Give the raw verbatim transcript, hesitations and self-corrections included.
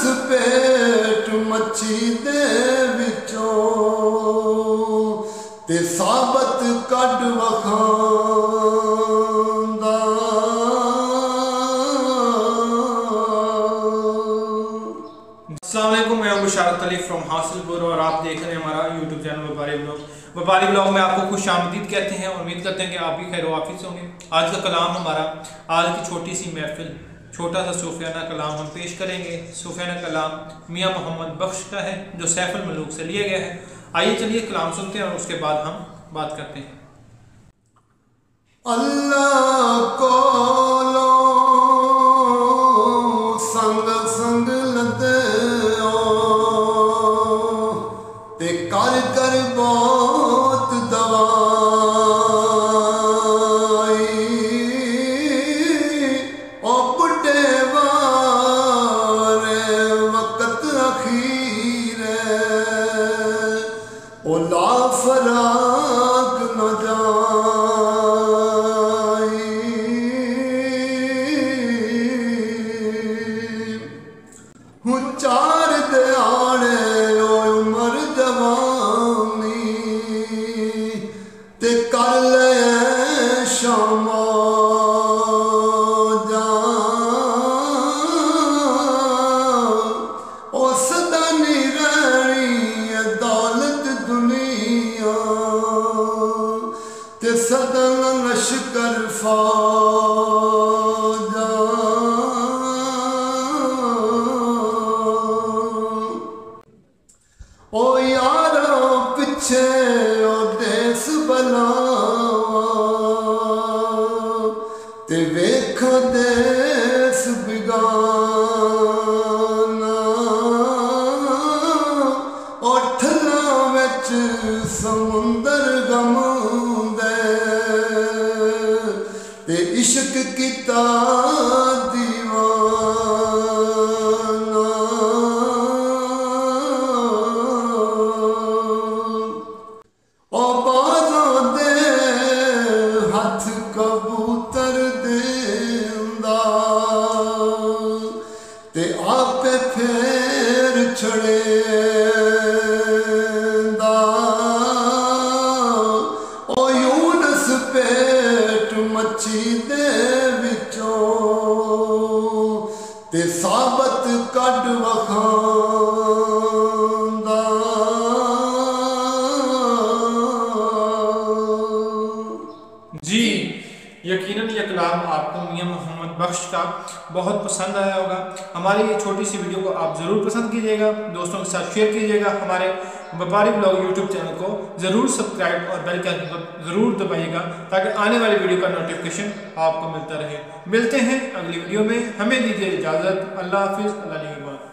اس پیٹ مچھی دے وچوں تے ثابت کڈ وکھاندا السلام علیکم میں ہوں بشارت علی فرام حاصل پور اور آپ دیکھ رہے ہیں ہمارا یوٹیوب چینل وپاری بلاگ وپاری بلاگ میں آپ کو خوش آمدید کہتے ہیں اور امید کرتے ہیں کہ آپ بھی خیر و حافظ ہوں گے آج کا کلام ہمارا آج کی چھوٹی سی محفل چھوٹا سا صوفیانہ کلام ہم پیش کریں گے صوفیانہ کلام میاں محمد بخش کا ہے جو سیف الملوک سے لیا گیا ہے آئیے چلیے کلام سنتے ہیں اور اس کے بعد ہم بات کرتے ہیں اللہ کو لو سنگ سنگ لتے ہو تے کر کر بہت دوا بخش کا بہت پسند آیا ہوگا ہماری یہ چھوٹی سی ویڈیو کو آپ ضرور پسند کیجئے گا دوستوں کے ساتھ شیئر کیجئے گا ہمارے وپاری بلاگ یوٹیوب چینل کو ضرور سبسکرائب اور بیل کا آئیکن ضرور دبائیے گا تاکہ آنے والی ویڈیو کا نوٹیفیکیشن آپ کو ملتا رہے ملتے ہیں اگلی ویڈیو میں ہمیں دیجیے اجازت اللہ حافظ اللہ علیہ وسلم